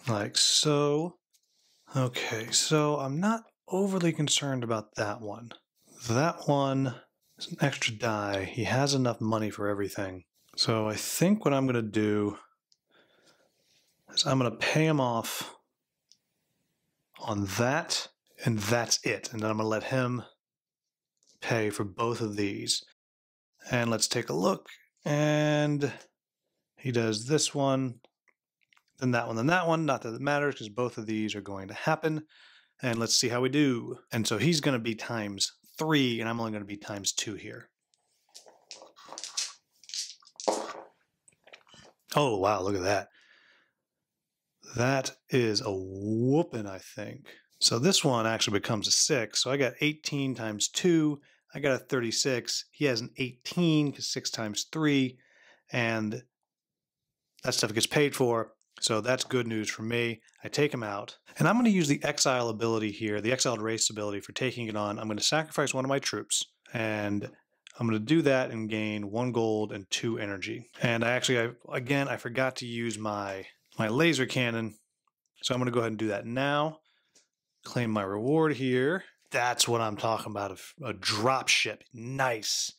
Like so. Okay, so I'm not overly concerned about that one. That one is an extra die. He has enough money for everything. So I think what I'm going to do is I'm going to pay him off on that, and that's it. And then I'm going to let him pay for both of these. And let's take a look. And he does this one, then that one, then that one. Not that it matters, because both of these are going to happen. And let's see how we do. And so he's going to be times three, and I'm only going to be times two here. Oh, wow, look at that. That is a whooping, I think. So this one actually becomes a six. So I got eighteen times two. I got a thirty-six. He has an eighteen, because six times three. And that stuff gets paid for. So that's good news for me. I take him out, and I'm going to use the exile ability here, the exiled race ability for taking it on. I'm going to sacrifice one of my troops, and I'm going to do that and gain one gold and two energy. And I actually, I, again, I forgot to use my, my laser cannon. So I'm going to go ahead and do that now. Claim my reward here. That's what I'm talking about, a, a drop ship. Nice.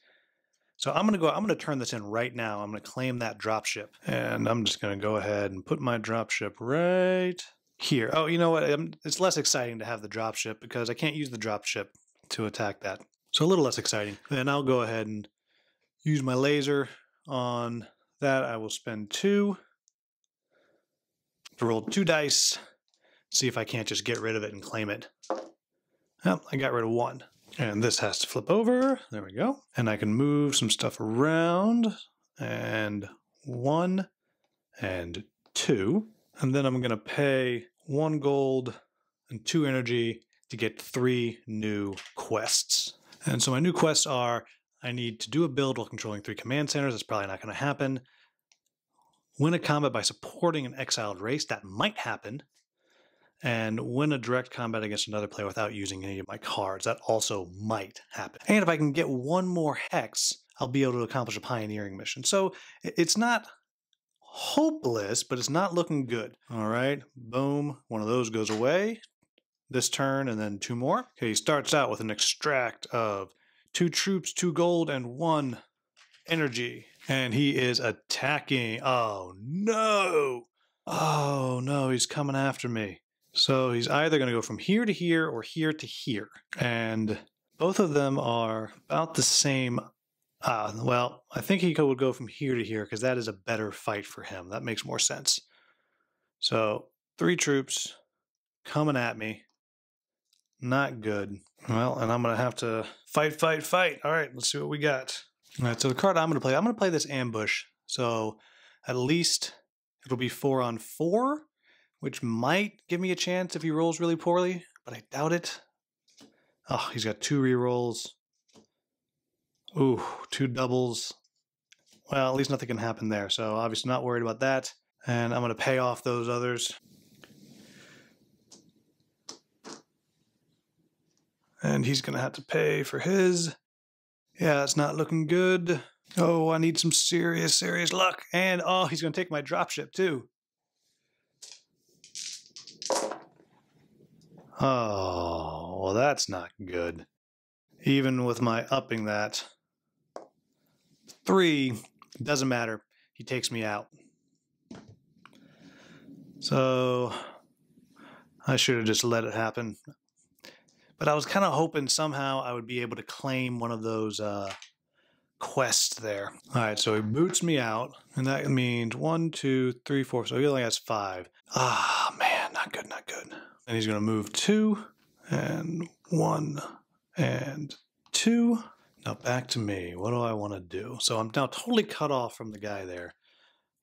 So I'm going to go, I'm going to turn this in right now. I'm going to claim that drop ship. And I'm just going to go ahead and put my drop ship right here. Oh, you know what? It's less exciting to have the drop ship because I can't use the drop ship to attack that. So a little less exciting. Then I'll go ahead and use my laser on that. I will spend two to roll two dice, see if I can't just get rid of it and claim it. Well, I got rid of one. And this has to flip over. There we go. And I can move some stuff around. And one and two. And then I'm going to pay one gold and two energy to get three new quests. And so my new quests are, I need to do a build while controlling three command centers. That's probably not going to happen. Win a combat by supporting an exiled race. That might happen. And win a direct combat against another player without using any of my cards. That also might happen. And if I can get one more hex, I'll be able to accomplish a pioneering mission. So it's not hopeless, but it's not looking good. All right, boom. One of those goes away this turn, and then two more. Okay, he starts out with an extract of two troops, two gold, and one energy. And he is attacking. Oh, no. Oh, no, he's coming after me. So he's either going to go from here to here or here to here. And both of them are about the same. Uh, well, I think he would go from here to here because that is a better fight for him. That makes more sense. So three troops coming at me. Not good. Well, and I'm going to have to fight, fight, fight. All right, let's see what we got. All right, so the card I'm going to play, I'm going to play this ambush. So at least it'll be four on four, which might give me a chance if he rolls really poorly, but I doubt it. Oh, he's got two rerolls. Ooh, two doubles. Well, at least nothing can happen there, so obviously not worried about that. And I'm going to pay off those others. And he's going to have to pay for his. Yeah, it's not looking good. Oh, I need some serious, serious luck. And, oh, he's going to take my dropship, too. Oh, well, that's not good. Even with my upping that. Three, doesn't matter. He takes me out. So, I should have just let it happen. But I was kind of hoping somehow I would be able to claim one of those uh, quests there. All right, so he boots me out, and that means one, two, three, four. So he only has five. Ah, man, not good, not good. And he's going to move two, and one, and two. Now back to me. What do I want to do? So I'm now totally cut off from the guy there,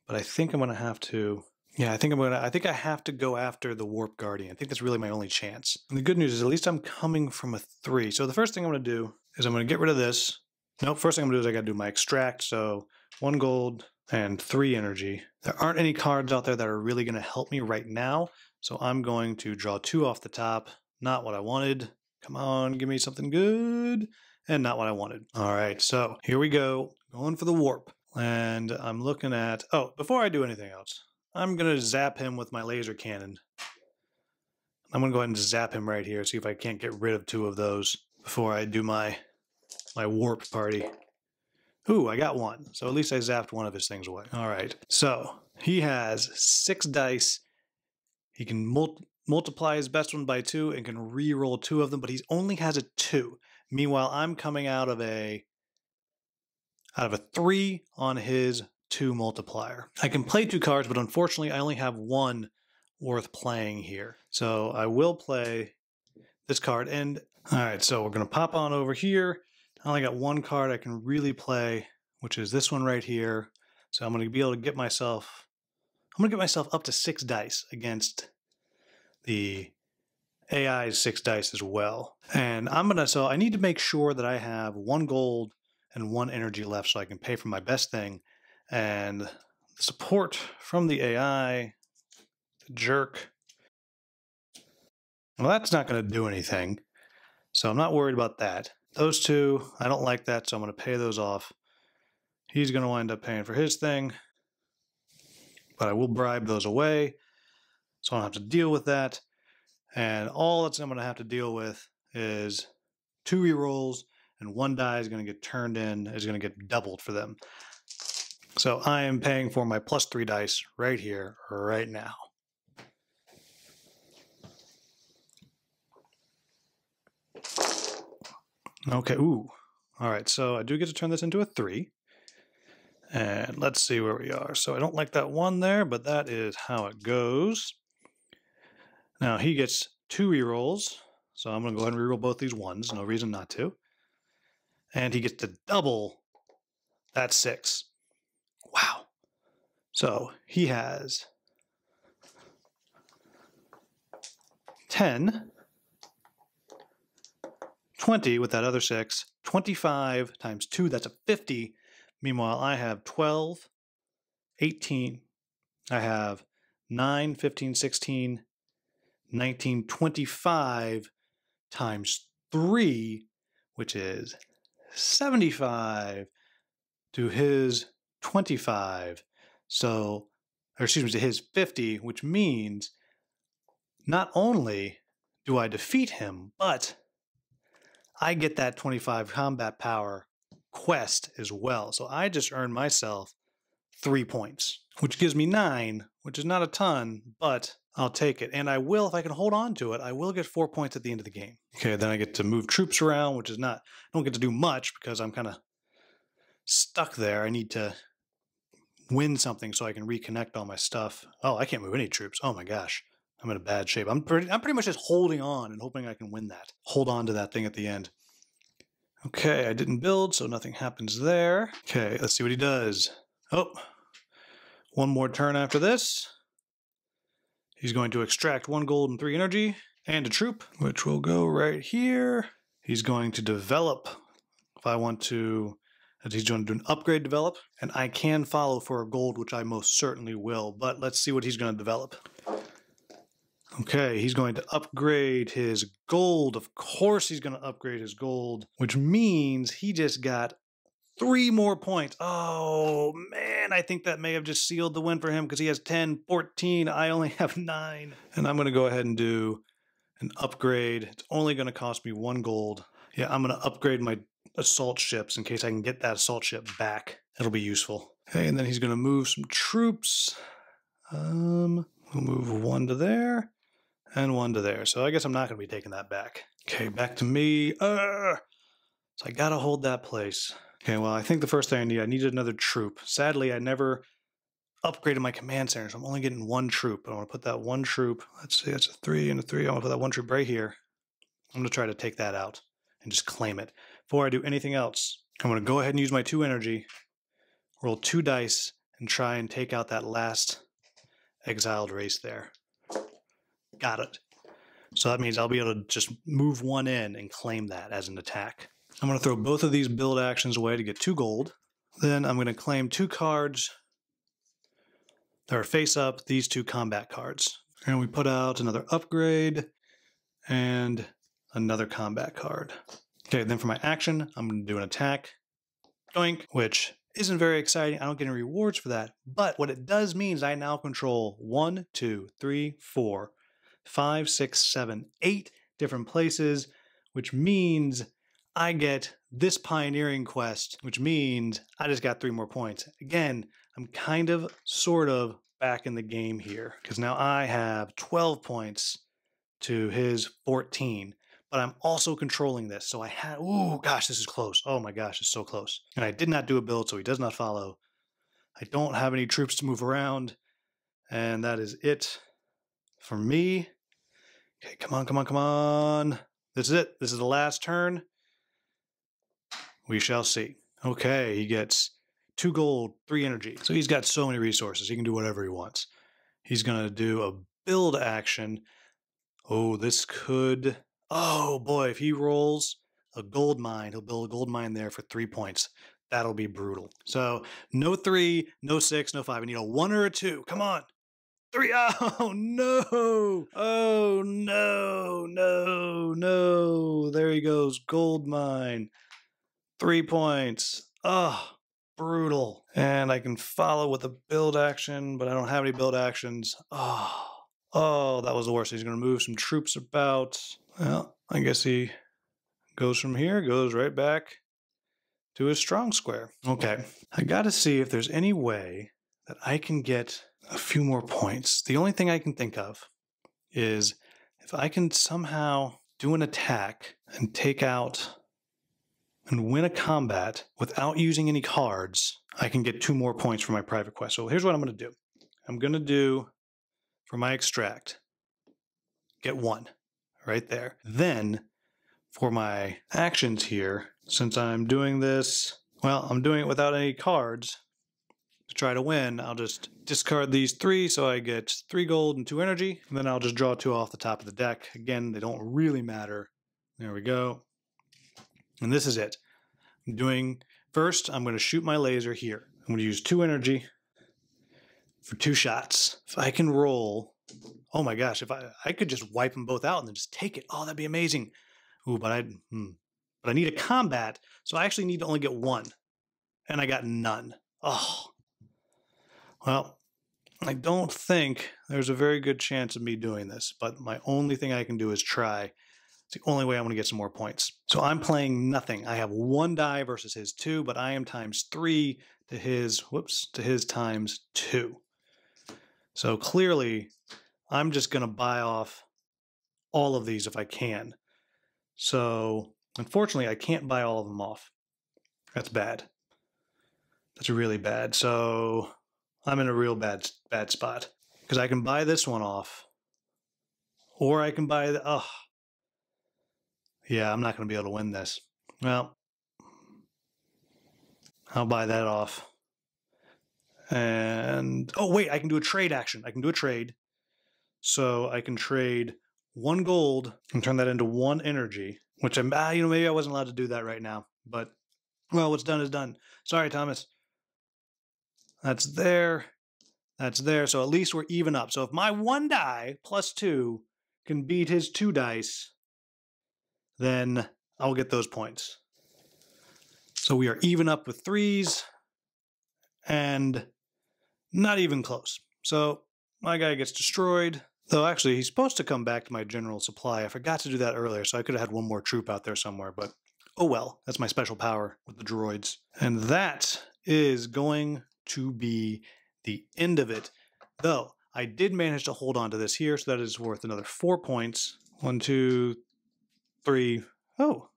but I think I'm going to have to... Yeah, I think I'm gonna. I think I have to go after the Warp Guardian. I think that's really my only chance. And the good news is, at least I'm coming from a three. So the first thing I'm gonna do is I'm gonna get rid of this. Nope. First thing I'm gonna do is I gotta do my extract. So one gold and three energy. There aren't any cards out there that are really gonna help me right now. So I'm going to draw two off the top. Not what I wanted. Come on, give me something good. And not what I wanted. All right. So here we go. Going for the warp. And I'm looking at. Oh, before I do anything else. I'm going to zap him with my laser cannon. I'm going to go ahead and zap him right here, see if I can't get rid of two of those before I do my my warp party. Ooh, I got one. So at least I zapped one of his things away. All right. So he has six dice. He can mul multiply his best one by two and can re-roll two of them, but he only has a two. Meanwhile, I'm coming out of a out of a three on his two multiplier. I can play two cards, but unfortunately I only have one worth playing here. So I will play this card. And all right, so we're going to pop on over here. I only got one card I can really play, which is this one right here. So I'm going to be able to get myself, I'm going to get myself up to six dice against the A I's six dice as well. And I'm going to, so I need to make sure that I have one gold and one energy left so I can pay for my best thing. And the support from the A I, the jerk. Well, that's not going to do anything. So I'm not worried about that. Those two, I don't like that, so I'm going to pay those off. He's going to wind up paying for his thing, but I will bribe those away, so I don't have to deal with that. And all that's I'm going to have to deal with is two rerolls, and one die is going to get turned in, is going to get doubled for them. So I am paying for my plus three dice right here, right now. Okay, ooh. All right, so I do get to turn this into a three. And let's see where we are. So I don't like that one there, but that is how it goes. Now he gets two rerolls, so I'm going to go ahead and reroll both these ones. No reason not to. And he gets to double that six. Wow. So he has ten... twenty with that other six, twenty-five times two, that's a fifty. Meanwhile, I have twelve, eighteen, I have nine, fifteen, sixteen, nineteen, twenty-five times three, which is seventy-five to his twenty-five. So, or excuse me, to his fifty, which means not only do I defeat him, but I get that twenty-five combat power quest as well. So I just earned myself three points, which gives me nine, which is not a ton, but I'll take it. And I will, if I can hold on to it, I will get four points at the end of the game. Okay, then I get to move troops around, which is not, I don't get to do much because I'm kind of stuck there. I need to win something so I can reconnect all my stuff. Oh, I can't move any troops. Oh my gosh. I'm in a bad shape. I'm pretty, I'm pretty much just holding on and hoping I can win that. Hold on to that thing at the end. Okay, I didn't build, so nothing happens there. Okay, let's see what he does. Oh, one more turn after this. He's going to extract one gold and three energy and a troop, which will go right here. He's going to develop if I want to. He's going to do an upgrade develop, and I can follow for a gold, which I most certainly will, but let's see what he's going to develop. Okay, he's going to upgrade his gold. Of course he's going to upgrade his gold, which means he just got three more points. Oh, man, I think that may have just sealed the win for him because he has ten, fourteen. I only have nine. And I'm going to go ahead and do an upgrade. It's only going to cost me one gold. Yeah, I'm going to upgrade my assault ships in case I can get that assault ship back. It'll be useful. Okay, and then he's going to move some troops. Um, we'll move one to there. And one to there. So I guess I'm not going to be taking that back. Okay, back to me. Urgh! So I got to hold that place. Okay, well, I think the first thing I need, I needed another troop. Sadly, I never upgraded my command center, so I'm only getting one troop. I want to put that one troop. Let's see, that's a three and a three. I want to put that one troop right here. I'm going to try to take that out and just claim it. Before I do anything else, I'm going to go ahead and use my two energy, roll two dice, and try and take out that last exiled race there. Got it. So that means I'll be able to just move one in and claim that as an attack. I'm going to throw both of these build actions away to get two gold. Then I'm going to claim two cards that are face up, these two combat cards. And we put out another upgrade and another combat card. Okay, then for my action, I'm going to do an attack. Doink, which isn't very exciting. I don't get any rewards for that. But what it does mean is I now control one, two, three, four, five, six, seven, eight different places, which means I get this pioneering quest, which means I just got three more points. Again, I'm kind of, sort of back in the game here because now I have twelve points to his fourteen, but I'm also controlling this. So I had, oh gosh, this is close. Oh my gosh, it's so close. And I did not do a build, so he does not follow. I don't have any troops to move around, and that is it for me. Okay, come on, come on, come on. This is it. This is the last turn. We shall see. Okay, he gets two gold, three energy. So he's got so many resources. He can do whatever he wants. He's going to do a build action. Oh, this could... Oh, boy, if he rolls a gold mine, he'll build a gold mine there for three points. That'll be brutal. So no three, no six, no five. I need a one or a two. Come on. Three. Oh, no. Oh, no, no, no. There he goes. Rose Gold Mine. Three points. Oh, brutal. And I can follow with a build action, but I don't have any build actions. Oh, oh, that was the worst. He's going to move some troops about. Well, I guess he goes from here, goes right back to his strong square. Okay. I got to see if there's any way that I can get a few more points. The only thing I can think of is if I can somehow do an attack and take out and win a combat without using any cards, I can get two more points for my private quest. So here's what I'm going to do. I'm going to do for my extract, get one right there. Then for my actions here, since I'm doing this, well, I'm doing it without any cards to try to win, I'll just discard these three so I get three gold and two energy, and then I'll just draw two off the top of the deck. Again, they don't really matter. There we go. And this is it. I'm doing, first, I'm going to shoot my laser here. I'm going to use two energy for two shots. If I can roll, oh my gosh, if I, I could just wipe them both out and then just take it. Oh, that'd be amazing. Ooh, but I, hmm, but I need a combat, so I actually need to only get one. And I got none. Oh. Well, I don't think there's a very good chance of me doing this, but my only thing I can do is try. It's the only way I'm going to get some more points. So I'm playing nothing. I have one die versus his two, but I am times three to his, whoops, to his times two. So clearly, I'm just going to buy off all of these if I can. So unfortunately, I can't buy all of them off. That's bad. That's really bad. So I'm in a real bad, bad spot because I can buy this one off or I can buy the, oh, yeah, I'm not going to be able to win this. Well, I'll buy that off and, oh wait, I can do a trade action. I can do a trade. So I can trade one gold and turn that into one energy, which I'm, ah, you know, maybe I wasn't allowed to do that right now, but well, what's done is done. Sorry, Thomas. That's there. That's there. So at least we're even up. So if my one die plus two can beat his two dice, then I'll get those points. So we are even up with threes and not even close. So my guy gets destroyed. Though actually, he's supposed to come back to my general supply. I forgot to do that earlier, so I could have had one more troop out there somewhere. But oh well, that's my special power with the droids. And that is going to be the end of it. Though I did manage to hold on to this here, so that is worth another four points. One, two, three. Oh,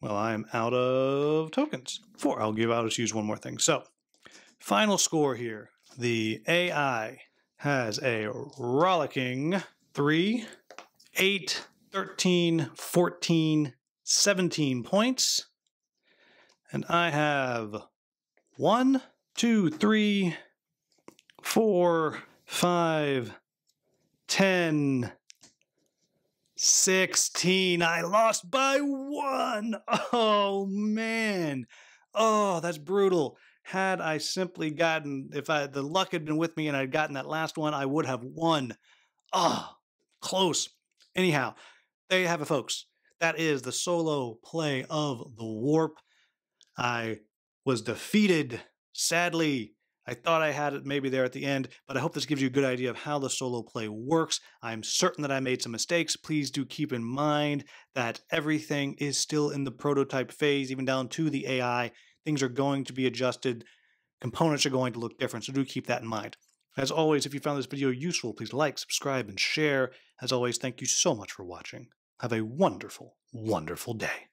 well, I'm out of tokens. Four. I'll give out, just use one more thing. So, final score here. The A I has a rollicking three, eight, thirteen, fourteen, seventeen points. And I have one, two, three, four, five, ten, sixteen. I lost by one. Oh, man. Oh, that's brutal. Had I simply gotten, if I the luck had been with me and I'd gotten that last one, I would have won. Oh, close. Anyhow, there you have it, folks. That is the solo play of The Warp. I was defeated. Sadly, I thought I had it maybe there at the end, but I hope this gives you a good idea of how the solo play works. I'm certain that I made some mistakes. Please do keep in mind that everything is still in the prototype phase, even down to the A I. Things are going to be adjusted. Components are going to look different, so do keep that in mind. As always, if you found this video useful, please like, subscribe, and share. As always, thank you so much for watching. Have a wonderful, wonderful day.